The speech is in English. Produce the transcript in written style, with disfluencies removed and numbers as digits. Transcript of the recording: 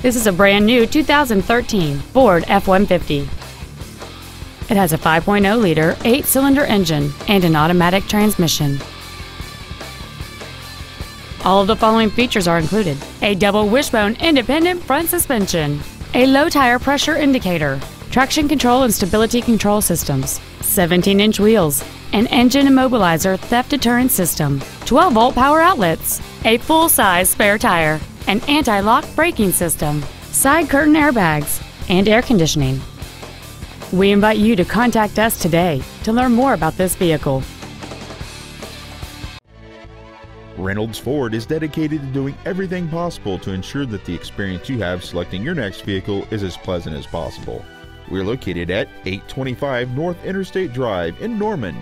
This is a brand new 2013 Ford F-150. It has a 5.0-liter 8-cylinder engine and an automatic transmission. All of the following features are included: a double wishbone independent front suspension, a low tire pressure indicator, traction control and stability control systems, 17-inch wheels, an engine immobilizer theft deterrent system, 12-volt power outlets, a full-size spare tire, an anti-lock braking system, side curtain airbags, and air conditioning. We invite you to contact us today to learn more about this vehicle. Reynolds Ford is dedicated to doing everything possible to ensure that the experience you have selecting your next vehicle is as pleasant as possible. We're located at 825 North Interstate Drive in Norman.